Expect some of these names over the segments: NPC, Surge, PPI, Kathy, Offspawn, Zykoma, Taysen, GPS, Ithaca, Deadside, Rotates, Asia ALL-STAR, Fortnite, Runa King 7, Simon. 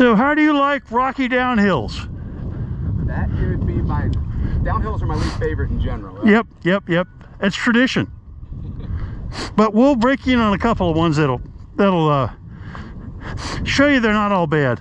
So how do you like rocky downhills? That would be my... Downhills are my least favorite in general. Right? Yep, yep, yep. It's tradition. But we'll break in on a couple of ones that'll show you they're not all bad.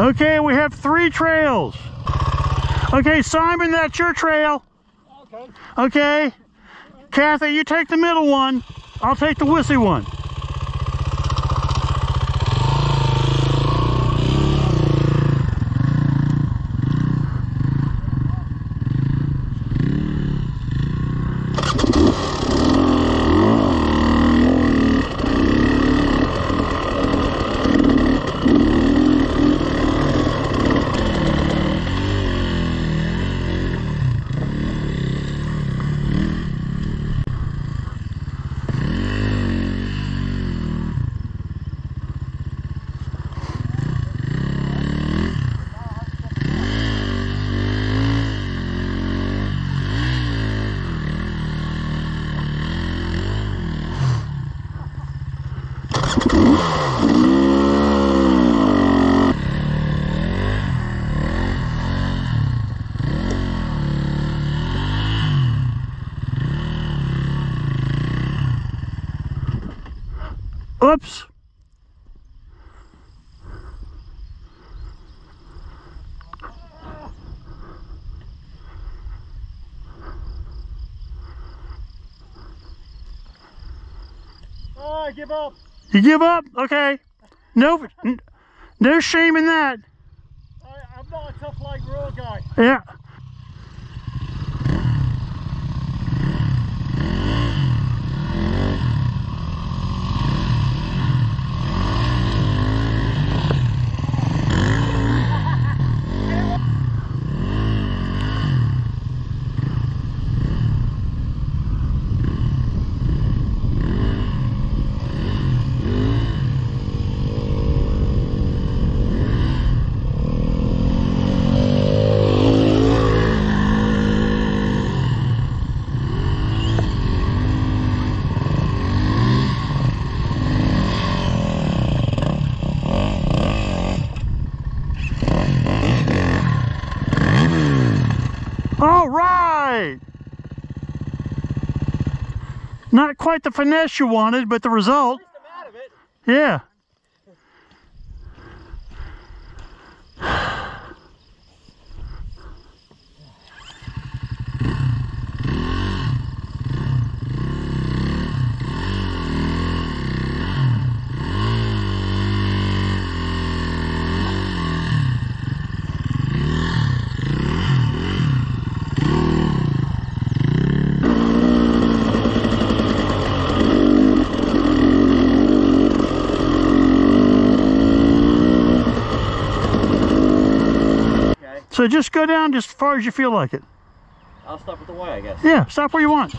Okay, we have 3 trails. Okay, Simon, that's your trail. Okay. Okay. Kathy, you take the middle one. I'll take the wussy one. Oops. Oh, I give up. You give up? Okay. No, no shame in that. I'm not a tough like road guy. Yeah. made. Not quite the finesse you wanted, but the result. At least I'm out of it. Yeah. So just go down just as far as you feel like it. I'll stop at the Y, I guess. Yeah, stop where you want.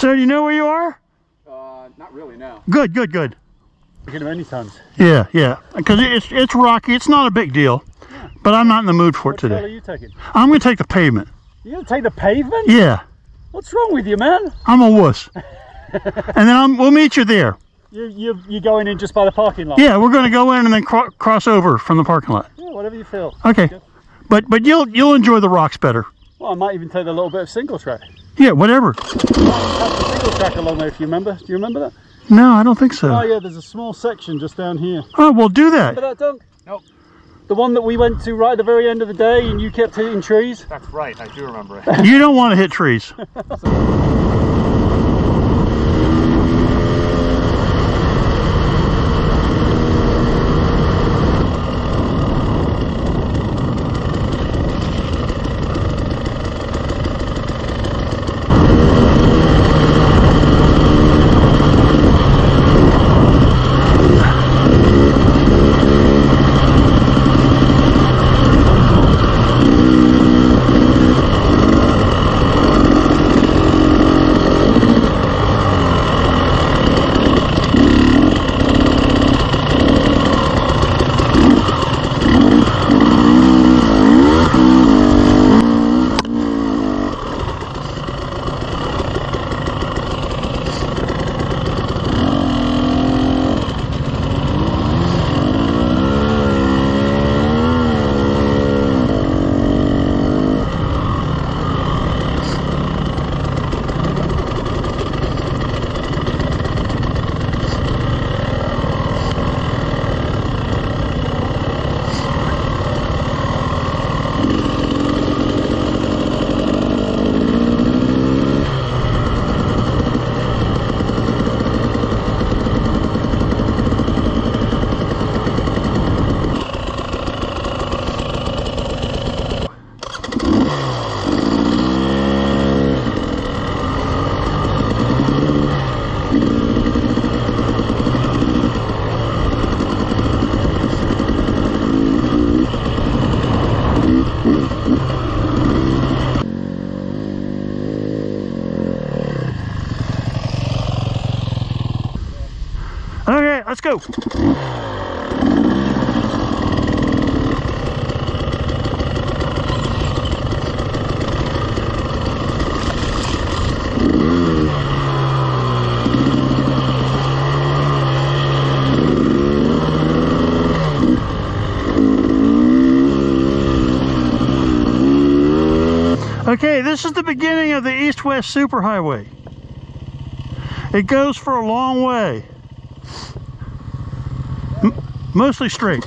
So do you know where you are? Not really, no. Good, good, good. We could have many times. Yeah, yeah. Because it's rocky. It's not a big deal. Yeah. But I'm not in the mood for it today. What color are you taking? I'm going to take the pavement. You're going to take the pavement? Yeah. What's wrong with you, man? I'm a wuss. And then we'll meet you there. You're going in just by the parking lot? Yeah, we're going to go in and then cross over from the parking lot. Yeah, whatever you feel. Okay. But you'll enjoy the rocks better. Well, I might even take a little bit of single track. Yeah, whatever. There's a single track along there, if you remember. Do you remember that? No, I don't think so. Oh, yeah, there's a small section just down here. Oh, we'll do that. Remember that, Dunk? Nope. The one that we went to right at the very end of the day and you kept hitting trees? That's right, I do remember it. You don't want to hit trees. go. Okay, this is the beginning of the East-West Superhighway. It goes for a long way. Mostly straight.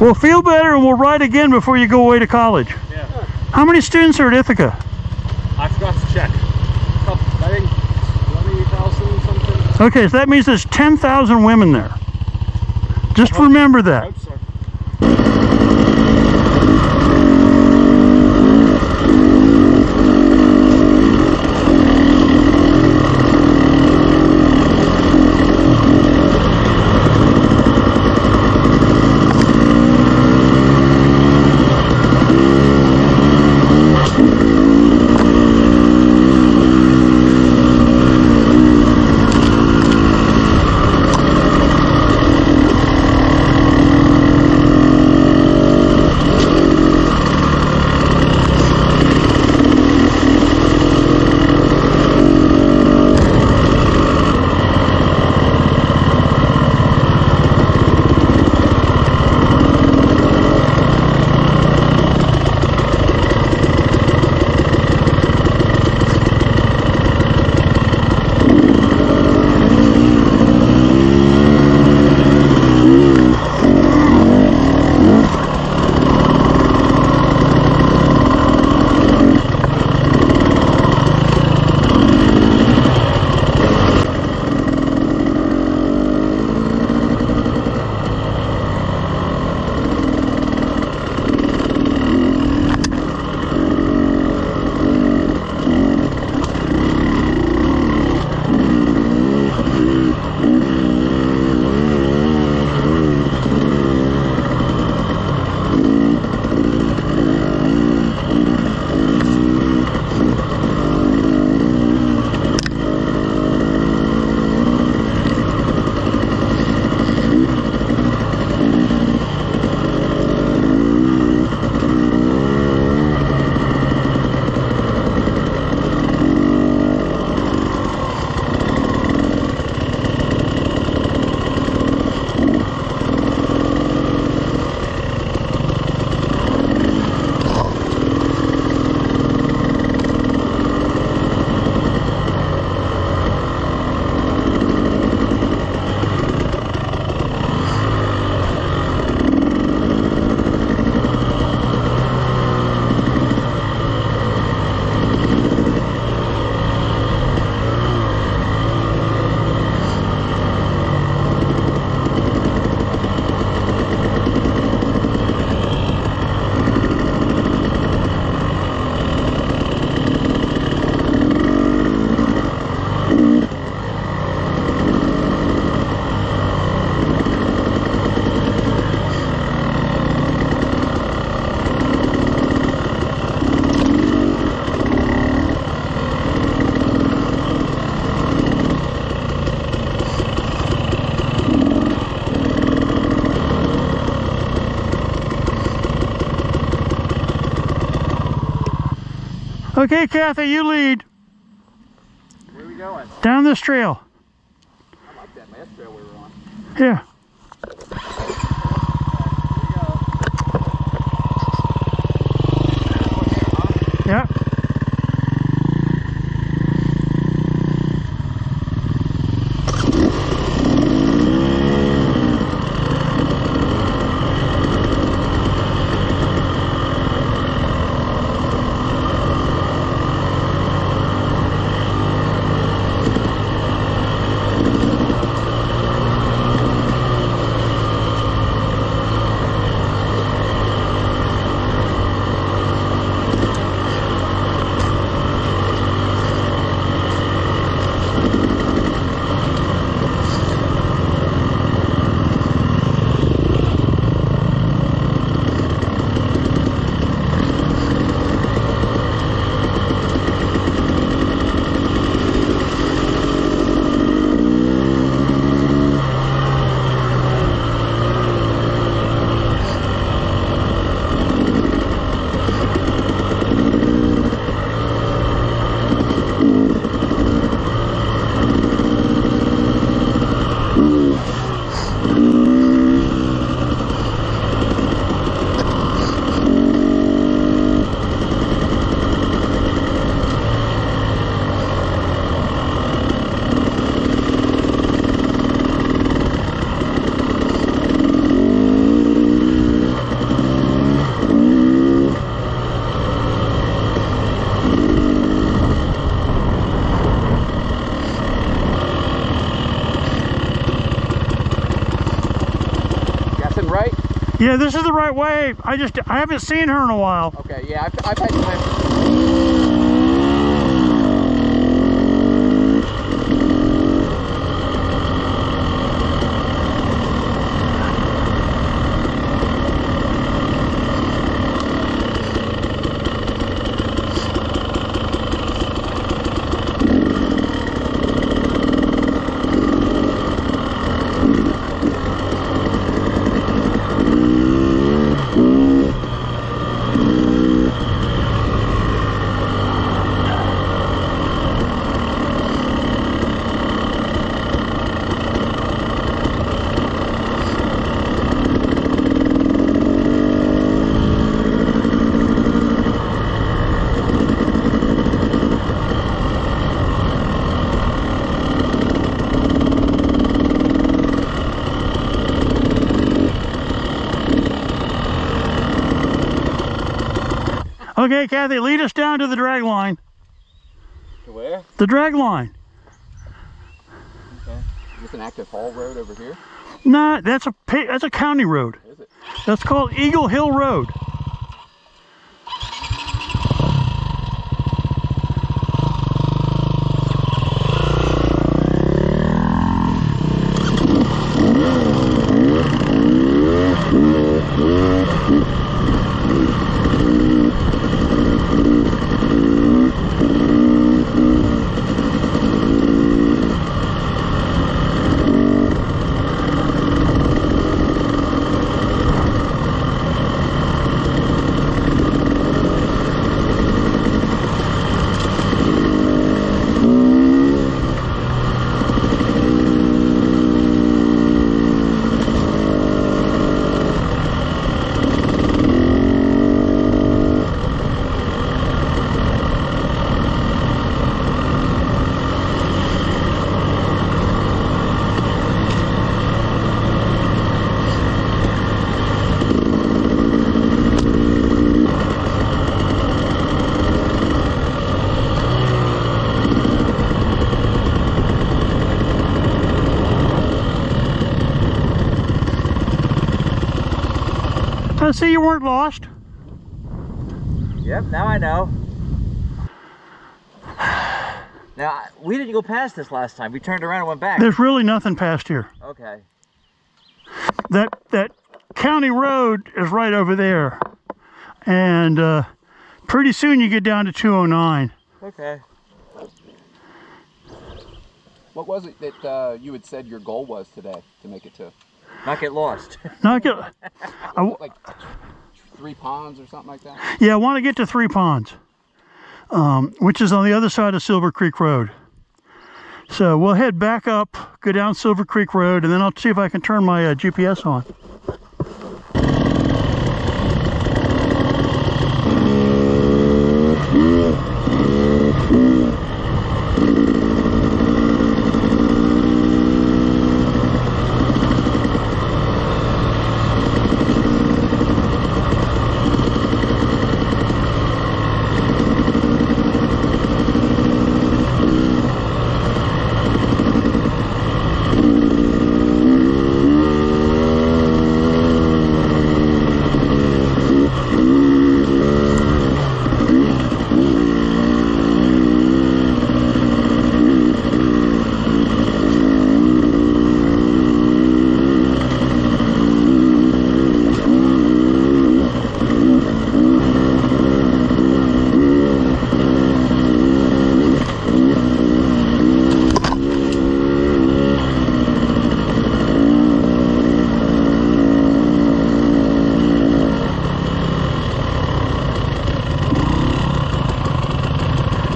We'll feel better and we'll ride again before you go away to college. Yeah. How many students are at Ithaca? I forgot to check. I think 20,000 something. Okay, so that means there's 10,000 women there. Just remember that. I hope so. Okay, Kathy, you lead. Where are we going? Down this trail. I like that last trail we were on. Yeah. Yeah. Yeah, this is the right way. I haven't seen her in a while. Okay, yeah, I've had time. Okay, Kathy, lead us down to the drag line. To where? The drag line. Okay. Is this an active haul road over here? No, that's a county road. Is it? That's called Eagle Hill Road. I see you weren't lost. Yep, now I know. Now, we didn't go past this last time. We turned around and went back. There's really nothing past here. Okay. That county road is right over there. And pretty soon you get down to 209. Okay. What was it that you had said your goal was today to make it to? Not get lost. Not get. Like 3 ponds or something like that? Yeah, I want to get to 3 ponds. which is on the other side of Silver Creek Road. So we'll head back up, go down Silver Creek Road, and then I'll see if I can turn my GPS on.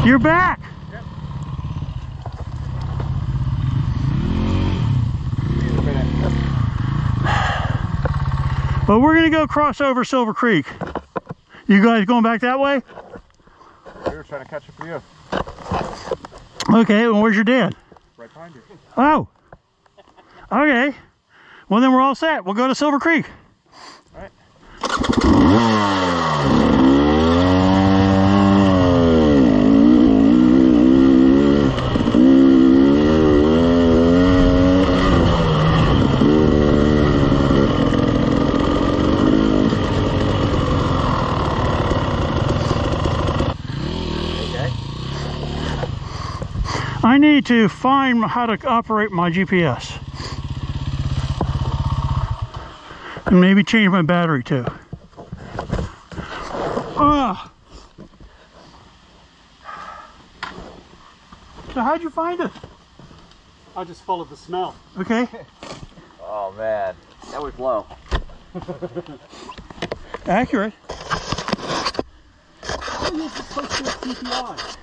You're back! Yep. Well, we're gonna go cross over Silver Creek. You guys going back that way? We were trying to catch up with you. Okay, well, where's your dad? Right behind you. Oh! Okay. Well, then we're all set. We'll go to Silver Creek. All right. I need to find how to operate my GPS. And maybe change my battery too. So how'd you find it? I just followed the smell. Okay. Oh man, that was low. Accurate. Why is this supposed to be a PPI?